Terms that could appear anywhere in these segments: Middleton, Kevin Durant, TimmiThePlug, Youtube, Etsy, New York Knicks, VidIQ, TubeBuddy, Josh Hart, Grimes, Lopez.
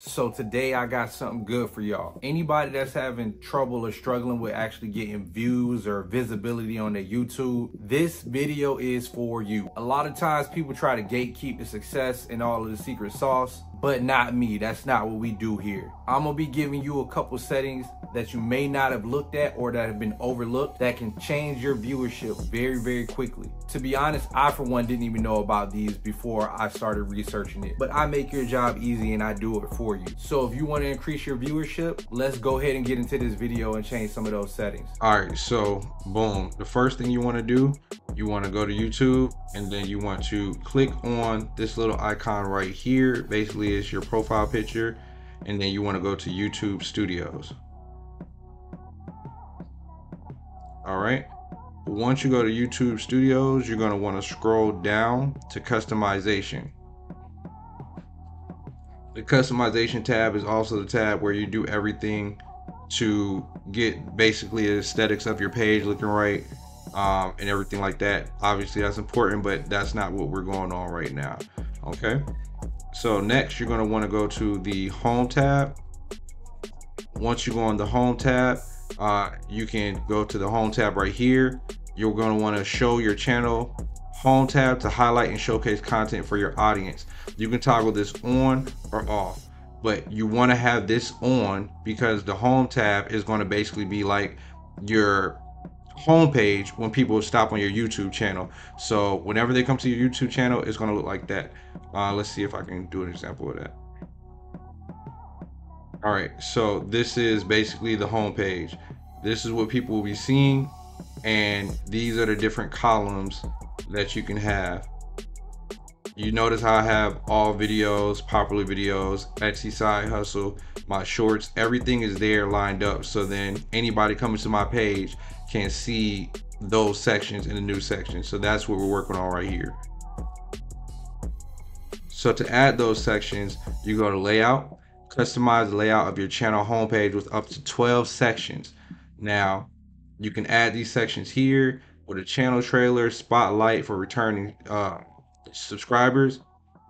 So today I got something good for y'all. Anybody that's having trouble or struggling with actually getting views or visibility on their YouTube, this video is for you. A lot of times people try to gatekeep the success and all of the secret sauce, but not me. That's not what we do here. I'm gonna be giving you a couple settings that you may not have looked at or that have been overlooked that can change your viewership very quickly. To be honest, I for one didn't even know about these before I started researching it, but I make your job easy and I do it for you. So if you want to increase your viewership, let's go ahead and get into this video and change some of those settings. All right, so boom, the first thing you want to do, you want to go to YouTube and then you want to click on this little icon right here. Basically it's your profile picture, and then you want to go to YouTube Studios. All right, once you go to YouTube Studios, you're going to want to scroll down to customization. The customization tab is also the tab where you do everything to get basically the aesthetics of your page looking right and everything like that. Obviously that's important, but that's not what we're going on right now. Okay, so next you're going to want to go to the home tab. Once you go on the home tab, you can go to the home tab right here. You're going to want to show your channel home tab to highlight and showcase content for your audience. You can toggle this on or off, but you want to have this on because the home tab is going to basically be like your home page when people stop on your YouTube channel. So whenever they come to your YouTube channel, it's going to look like that. Let's see if I can do an example of that. All right, so this is basically the home page. This is what people will be seeing, and these are the different columns that you can have. You notice how I have all videos, popular videos, Etsy side hustle, my shorts, everything is there lined up. So then anybody coming to my page can see those sections in the new section. So that's what we're working on right here. So to add those sections, you go to layout. Customize the layout of your channel homepage with up to 12 sections. Now, you can add these sections here with a channel trailer, spotlight for returning subscribers,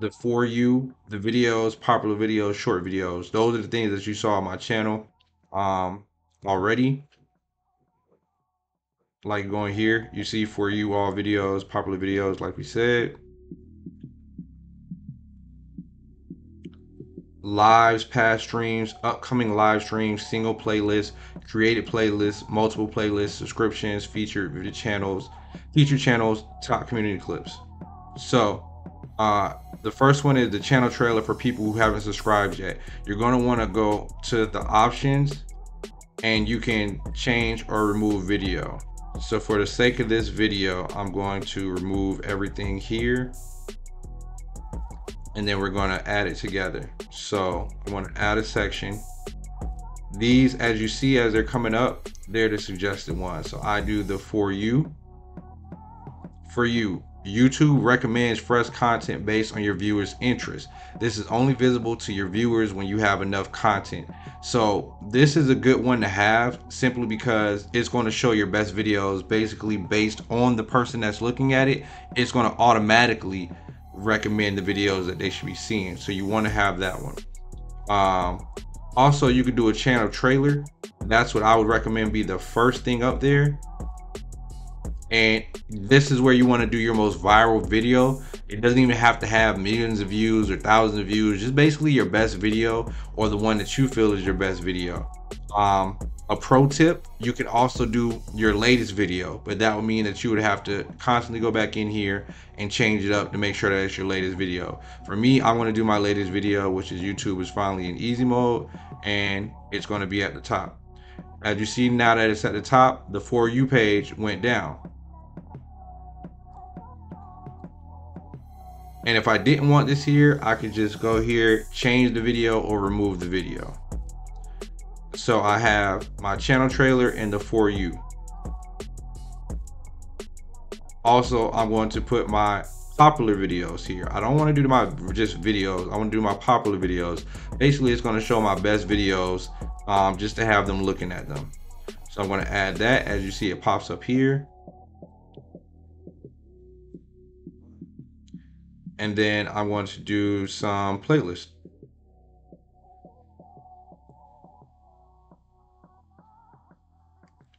the For You, the videos, popular videos, short videos. Those are the things that you saw on my channel already. Like going here, you see For You, all videos, popular videos, like we said. Lives, past streams, upcoming live streams, single playlists, created playlists, multiple playlists, subscriptions, featured channels, top community clips. So the first one is the channel trailer for people who haven't subscribed yet. You're going to want to go to the options and you can change or remove video. So for the sake of this video, I'm going to remove everything here, and then we're going to add it together. So I want to add a section. These, as you see, as they're coming up, they're the suggested ones. So I do the For You. For You, YouTube recommends fresh content based on your viewers' interest. This is only visible to your viewers when you have enough content. So this is a good one to have simply because it's going to show your best videos basically based on the person that's looking at it. It's going to automatically recommend the videos that they should be seeing, so you want to have that one. Also, you could do a channel trailer. That's what I would recommend be the first thing up there, and this is where you want to do your most viral video. It doesn't even have to have millions of views or thousands of views, just basically your best video or the one that you feel is your best video. A pro tip, you can also do your latest video, but that would mean that you would have to constantly go back in here and change it up to make sure that it's your latest video. For me, I want to do my latest video, which is YouTube is finally in easy mode, and it's going to be at the top. As you see, now that it's at the top, the For You page went down. And if I didn't want this here, I could just go here, change the video, or remove the video. So I have my channel trailer and the For You. Also, I'm going to put my popular videos here. I don't want to do my just videos. I want to do my popular videos. Basically, it's going to show my best videos just to have them looking at them. So I'm going to add that. As you see, it pops up here. And then I want to do some playlists.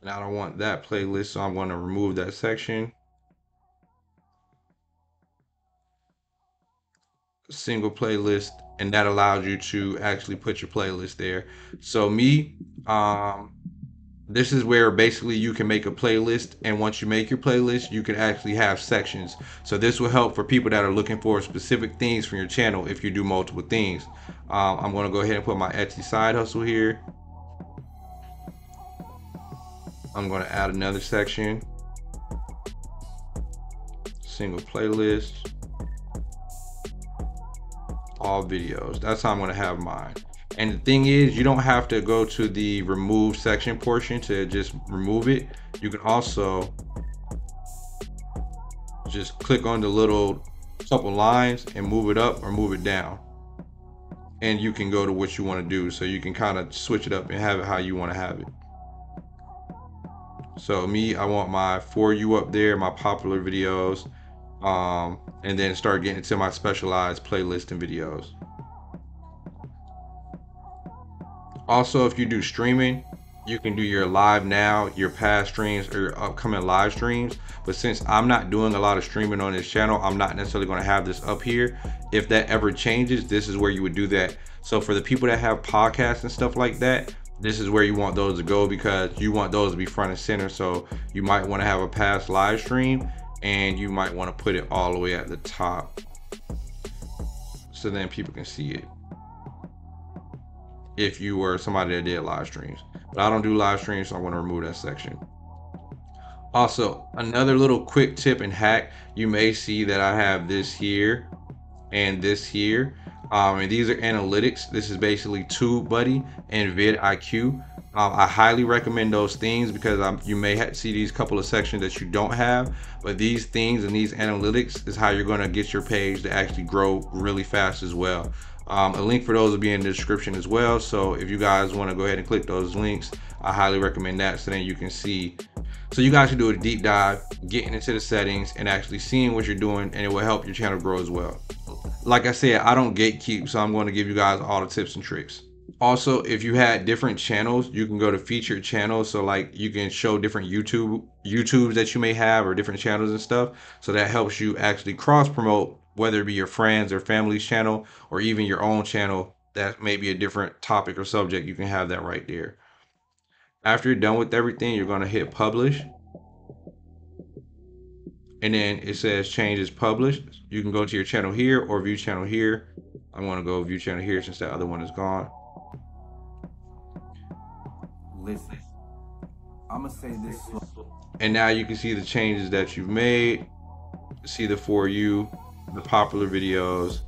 and I don't want that playlist, so I'm going to remove that section. Single playlist, and that allows you to actually put your playlist there. So this is where basically you can make a playlist, and once you make your playlist, you can actually have sections. So this will help for people that are looking for specific things from your channel if you do multiple things. I'm going to go ahead and put my Etsy side hustle here. I'm going to add another section, single playlist, all videos. That's how I'm going to have mine. And the thing is, you don't have to go to the remove section portion to just remove it. You can also just click on the little couple lines and move it up or move it down. And you can go to what you want to do. So you can kind of switch it up and have it how you want to have it. So I want my For You up there, my popular videos, and then start getting to my specialized playlist and videos. Also, if you do streaming, you can do your live now, your past streams, or your upcoming live streams. But since I'm not doing a lot of streaming on this channel, I'm not necessarily going to have this up here. If that ever changes, this is where you would do that. So for the people that have podcasts and stuff like that, this is where you want those to go, because you want those to be front and center. So you might want to have a past live stream, and you might want to put it all the way at the top, so then people can see it. If you were somebody that did live streams, but I don't do live streams, so I'm going to remove that section. Also, another little quick tip and hack, you may see that I have this here and this here, and these are analytics. This is basically TubeBuddy and VidIQ. I highly recommend those things, because you may see these couple of sections that you don't have, but these things and these analytics is how you're going to get your page to actually grow really fast as well. A link for those will be in the description as well. So if you guys want to go ahead and click those links, I highly recommend that, so then you can see. So you guys should do a deep dive, getting into the settings and actually seeing what you're doing, and it will help your channel grow as well. Like I said, I don't gatekeep, so I'm going to give you guys all the tips and tricks. Also, if you had different channels, you can go to featured channels. So like you can show different YouTubes that you may have, or different channels and stuff. So that helps you actually cross promote, whether it be your friends or family's channel, or even your own channel that may be a different topic or subject. You can have that right there. After you're done with everything, you're going to hit publish. And then it says changes published. You can go to your channel here or view channel here. I'm going to go view channel here since that other one is gone. Listen, I'm going to say this slow. And now you can see the changes that you've made. See the For You, the popular videos,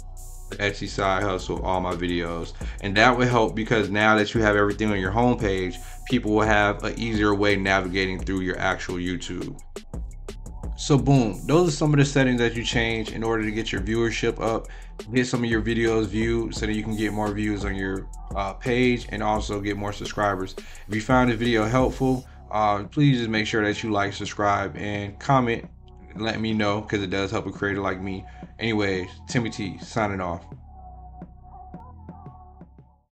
the Etsy side hustle, all my videos. And that would help, because now that you have everything on your homepage, people will have an easier way navigating through your actual YouTube. So boom, those are some of the settings that you change in order to get your viewership up, get some of your videos viewed, so that you can get more views on your page and also get more subscribers. If you found this video helpful, please just make sure that you like, subscribe, and comment. Let me know, because it does help a creator like me. Anyways, Timmy T signing off.